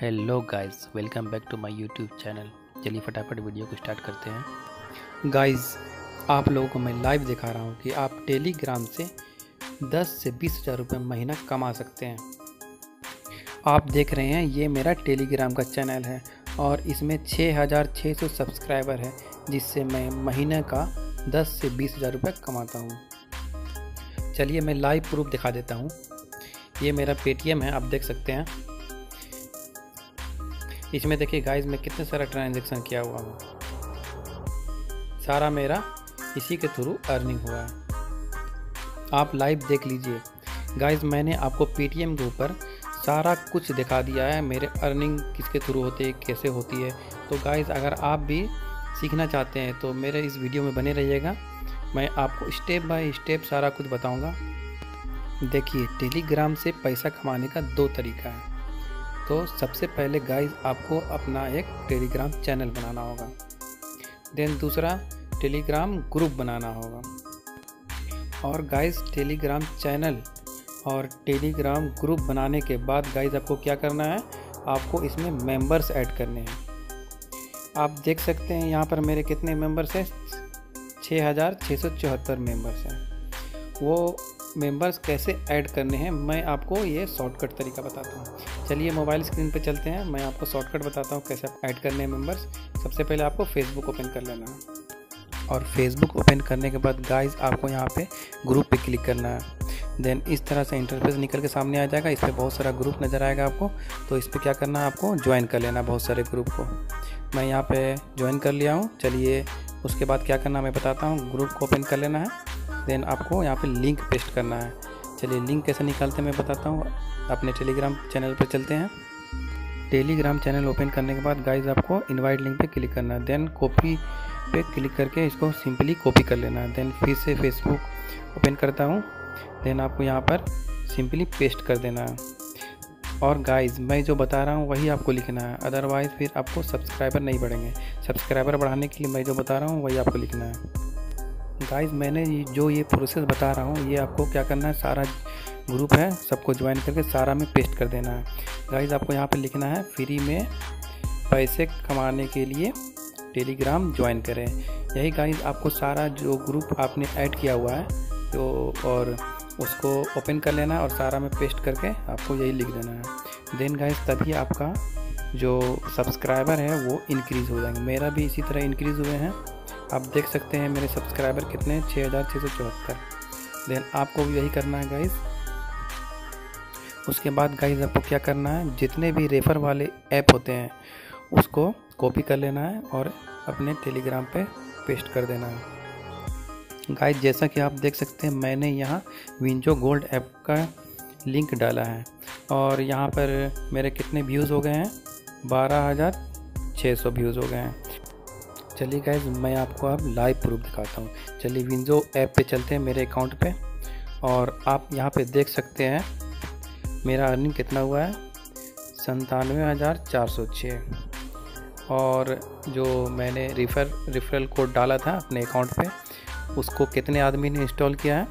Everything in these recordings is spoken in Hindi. Hello guys, welcome back to my YouTube channel. चलिए फटाफट वीडियो को स्टार्ट करते हैं। गाइज़, आप लोगों को मैं लाइव दिखा रहा हूं कि आप टेलीग्राम से 10 से 20,000 रुपये महीना कमा सकते हैं। आप देख रहे हैं ये मेरा टेलीग्राम का चैनल है और इसमें 6,600 सब्सक्राइबर है, जिससे मैं महीने का 10 से 20,000 रुपये कमाता हूँ। चलिए मैं लाइव प्रूफ दिखा देता हूँ। ये मेरा पेटीएम है, आप देख सकते हैं। इसमें देखिए गाइस, मैं कितने सारा ट्रांजैक्शन किया हुआ हूँ। सारा मेरा इसी के थ्रू अर्निंग हुआ है। आप लाइव देख लीजिए। गाइस, मैंने आपको पेटीएम के ऊपर सारा कुछ दिखा दिया है, मेरे अर्निंग किसके थ्रू होती है, कैसे होती है। तो गाइस, अगर आप भी सीखना चाहते हैं तो मेरे इस वीडियो में बने रहिएगा। मैं आपको स्टेप बाय स्टेप सारा कुछ बताऊंगा। देखिए, टेलीग्राम से पैसा कमाने का दो तरीका है। तो सबसे पहले गाइस, आपको अपना एक टेलीग्राम चैनल बनाना होगा। देन दूसरा, टेलीग्राम ग्रुप बनाना होगा। और गाइस, टेलीग्राम चैनल और टेलीग्राम ग्रुप बनाने के बाद गाइस, आपको क्या करना है, आपको इसमें मेंबर्स ऐड करने हैं। आप देख सकते हैं यहाँ पर मेरे कितने मेंबर्स हैं, 6,674 मेंबर्स हैं। वो मेंबर्स कैसे ऐड करने हैं, मैं आपको ये शॉर्टकट तरीका बताता हूँ। चलिए मोबाइल स्क्रीन पे चलते हैं, मैं आपको शॉर्टकट बताता हूँ कैसे ऐड करने हैं मेंबर्स। सबसे पहले आपको फेसबुक ओपन कर लेना है और फेसबुक ओपन करने के बाद गाइस, आपको यहाँ पे ग्रुप पे क्लिक करना है। देन इस तरह से इंटरफेस निकल के सामने आ जाएगा। इस पर बहुत सारा ग्रुप नज़र आएगा आपको। तो इस पर क्या करना है, आपको ज्वाइन कर लेना बहुत सारे ग्रुप को। मैं यहाँ पे ज्वाइन कर लिया हूँ। चलिए उसके बाद क्या करना है मैं बताता हूँ। ग्रुप को ओपन कर लेना है। देन आपको यहाँ पर लिंक पेस्ट करना है। चलिए लिंक कैसे निकालते हैं मैं बताता हूँ। अपने टेलीग्राम चैनल पर चलते हैं। टेलीग्राम चैनल ओपन करने के बाद गाइस, आपको इनवाइट लिंक पे क्लिक करना है। देन कॉपी पे क्लिक करके इसको सिंपली कॉपी कर लेना है। देन फिर से फेसबुक ओपन करता हूँ। देन आपको यहाँ पर सिंपली पेस्ट कर देना है। और गाइस, मैं जो बता रहा हूँ वही आपको लिखना है, अदरवाइज़ फिर आपको सब्सक्राइबर नहीं बढ़ेंगे। सब्सक्राइबर बढ़ाने के लिए मैं जो बता रहा हूँ वही आपको लिखना है। गाइस, मैंने जो ये प्रोसेस बता रहा हूँ, ये आपको क्या करना है, सारा ग्रुप है सबको ज्वाइन करके सारा में पेस्ट कर देना है। गाइस, आपको यहाँ पे लिखना है, फ्री में पैसे कमाने के लिए टेलीग्राम ज्वाइन करें। यही गाइस, आपको सारा जो ग्रुप आपने ऐड किया हुआ है तो और उसको ओपन कर लेना है और सारा में पेस्ट करके आपको यही लिख देना है। देन गाइस, तभी आपका जो सब्सक्राइबर है वो इंक्रीज़ हो जाएंगे। मेरा भी इसी तरह इंक्रीज़ हुए हैं। आप देख सकते हैं मेरे सब्सक्राइबर कितने हैं, 6,674। देन आपको भी यही करना है गाइस। उसके बाद गाइस, आपको क्या करना है, जितने भी रेफ़र वाले ऐप होते हैं उसको कॉपी कर लेना है और अपने टेलीग्राम पे पेस्ट कर देना है। गाइस, जैसा कि आप देख सकते हैं, मैंने यहाँ विंजो गोल्ड ऐप का लिंक डाला है और यहाँ पर मेरे कितने व्यूज़ हो गए हैं, 12,600 व्यूज़ हो गए हैं। चलिए गाइस, मैं आपको अब लाइव प्रूफ दिखाता हूँ। चलिए विंजो ऐप पे चलते हैं, मेरे अकाउंट पे, और आप यहाँ पे देख सकते हैं मेरा अर्निंग कितना हुआ है, 97,406। और जो मैंने रिफ़रल कोड डाला था अपने अकाउंट पे, उसको कितने आदमी ने इंस्टॉल किया है,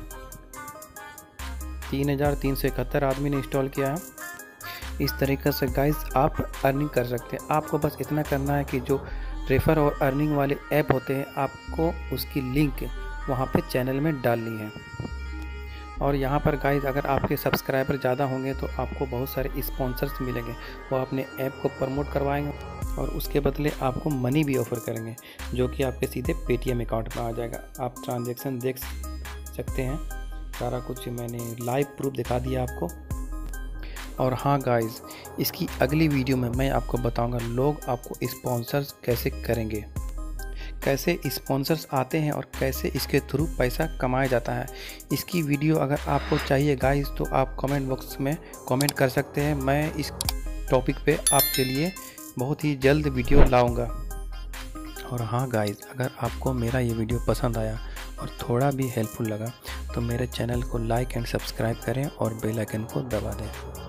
3,371 आदमी ने इंस्टॉल किया है। इस तरीके से गाइस आप अर्निंग कर सकते हैं। आपको बस इतना करना है कि जो रेफ़र और अर्निंग वाले ऐप होते हैं, आपको उसकी लिंक वहाँ पे चैनल में डालनी है। और यहाँ पर गाइस, अगर आपके सब्सक्राइबर ज़्यादा होंगे तो आपको बहुत सारे स्पॉन्सर्स मिलेंगे। वो अपने ऐप को प्रमोट करवाएंगे और उसके बदले आपको मनी भी ऑफ़र करेंगे, जो कि आपके सीधे पेटीएम अकाउंट में आ जाएगा। आप ट्रांजैक्शन देख सकते हैं, सारा कुछ मैंने लाइव प्रूफ दिखा दिया आपको। और हाँ गाइस, इसकी अगली वीडियो में मैं आपको बताऊँगा लोग आपको स्पॉन्सर्स कैसे करेंगे, कैसे स्पॉन्सर्स आते हैं और कैसे इसके थ्रू पैसा कमाया जाता है। इसकी वीडियो अगर आपको चाहिए गाइस, तो आप कमेंट बॉक्स में कमेंट कर सकते हैं। मैं इस टॉपिक पे आपके लिए बहुत ही जल्द वीडियो लाऊंगा। और हाँ गाइस, अगर आपको मेरा ये वीडियो पसंद आया और थोड़ा भी हेल्पफुल लगा तो मेरे चैनल को लाइक एंड सब्सक्राइब करें और बेल आइकन को दबा दें।